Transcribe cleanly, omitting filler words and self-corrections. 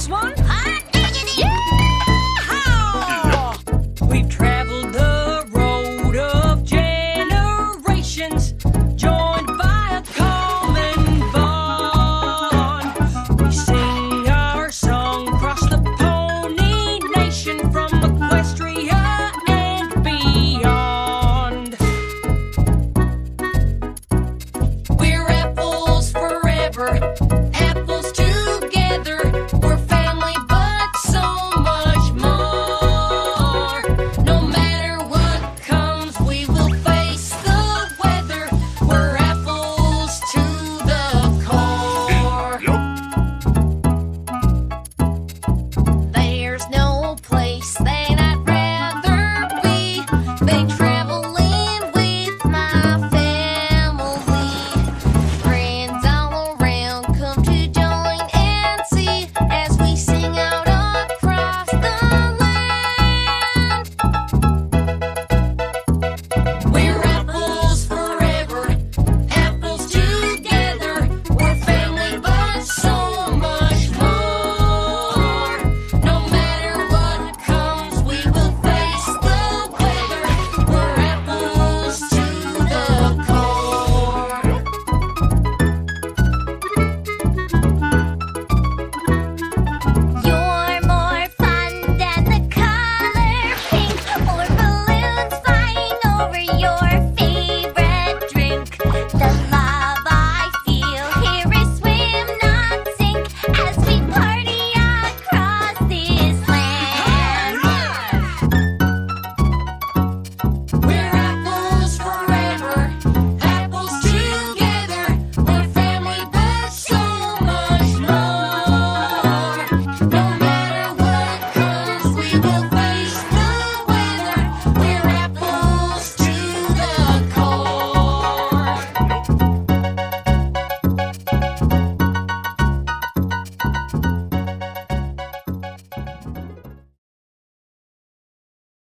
this one?